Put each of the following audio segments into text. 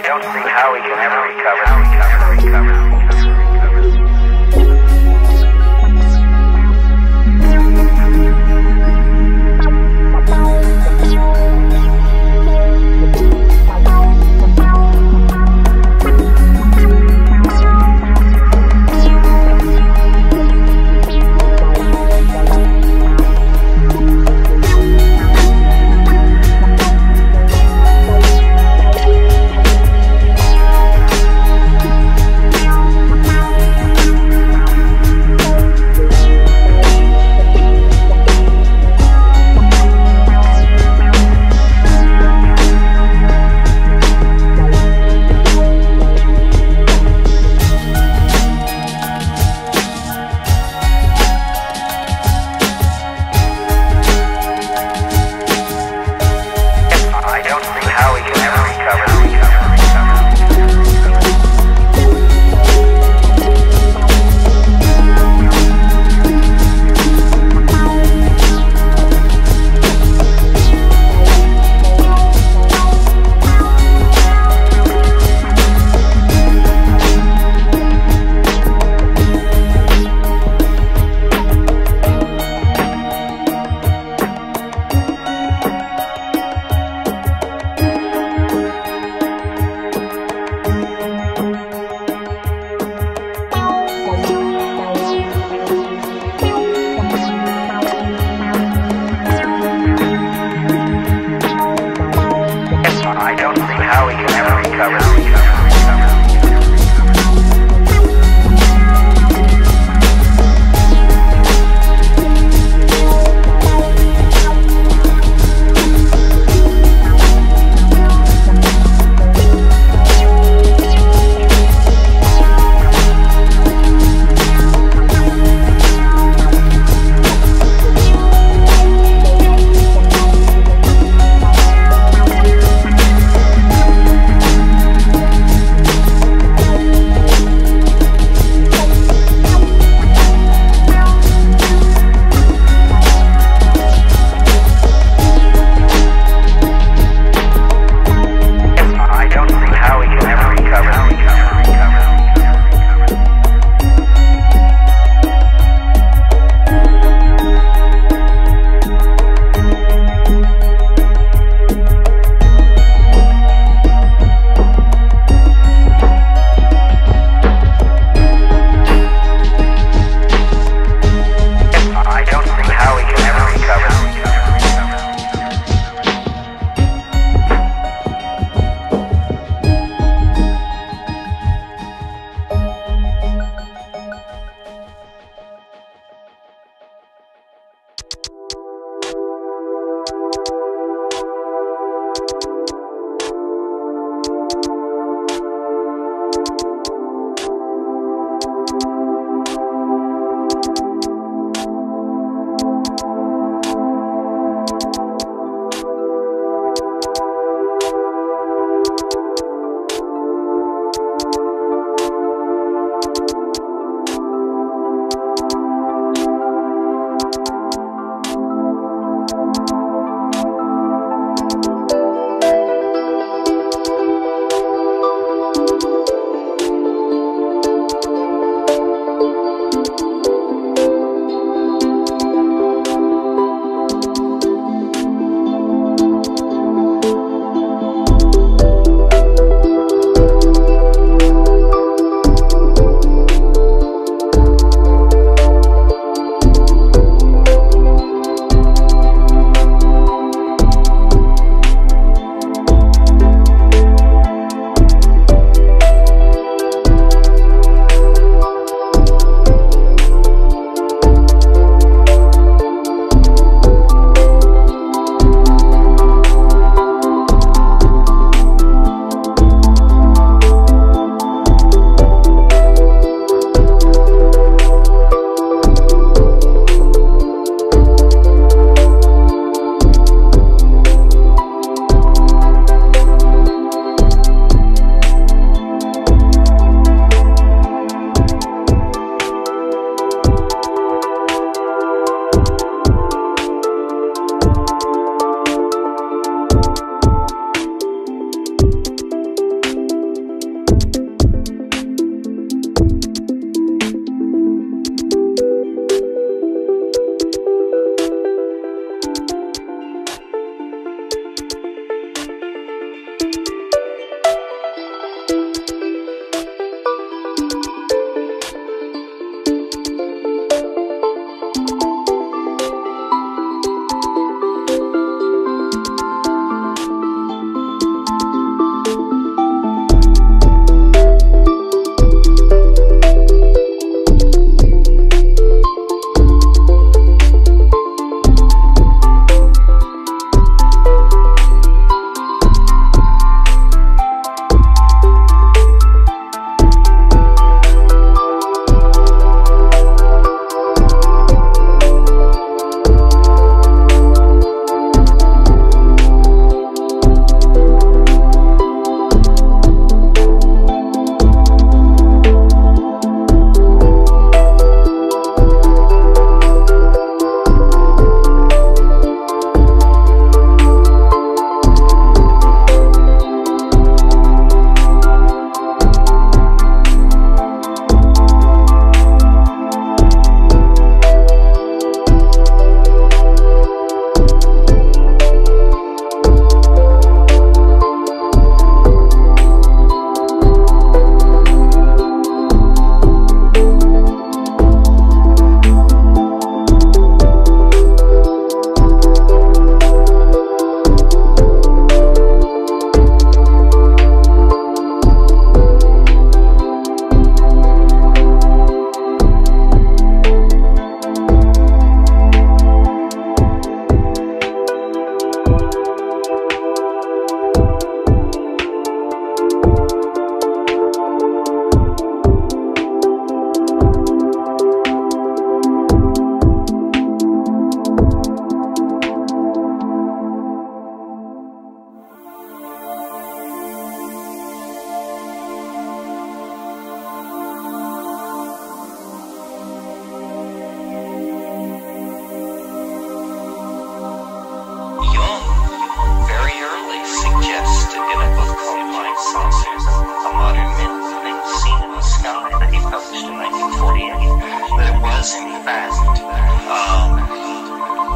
I don't see how he can ever recover.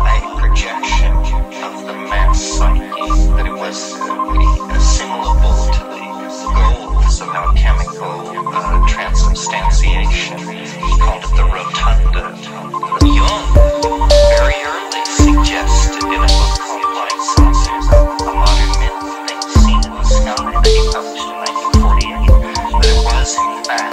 fast projection of the man's psyche, that it was assimilable to the goals of alchemical transubstantiation. He called it the rotunda. Jung very early suggested in a book called Blind Saucers, a modern myth thing seen in the sky, that he published in 1948, that it was in fact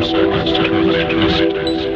5 seconds to terminate the mission.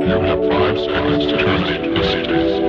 You have 5 seconds to terminate the sequence.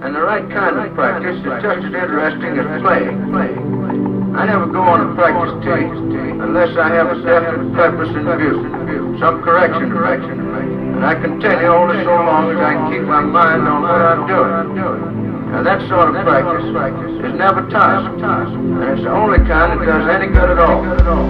And the right kind of practice is just as interesting as playing. I never go on a practice team unless I have a definite purpose in view, some correction to make. And I continue only so long as I can keep my mind on what I'm doing. Now that sort of practice is never tiresome, and it's the only kind that does any good at all.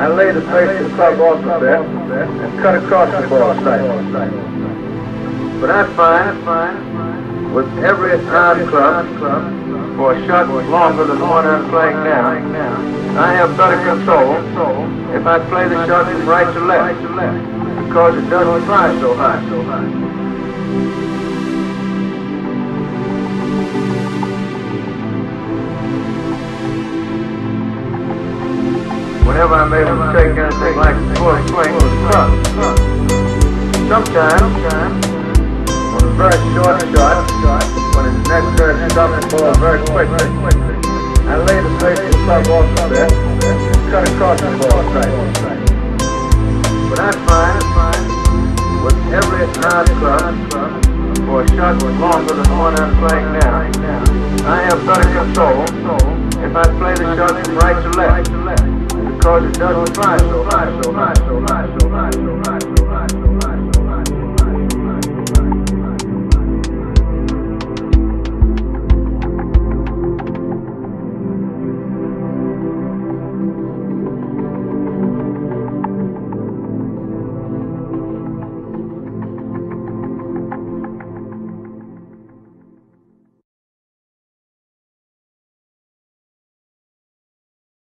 I lay the face of the club off a bit and cut across the ball side. But I find with every odd club for a shot longer than the one I'm playing now, I have better control if I play the shot from right to left, because it doesn't fly so high. Whenever I made a mistake, anything like a full swing was tough. Sometimes, on a very short shot, when it's necessary to stop the ball very quickly, I lay the face of the club off a bit and cut across the ball side. But I find with every hard club, for a shot was longer than the one I'm playing now, I have better control if I play the shot from right to left. Because it doesn't fly so high.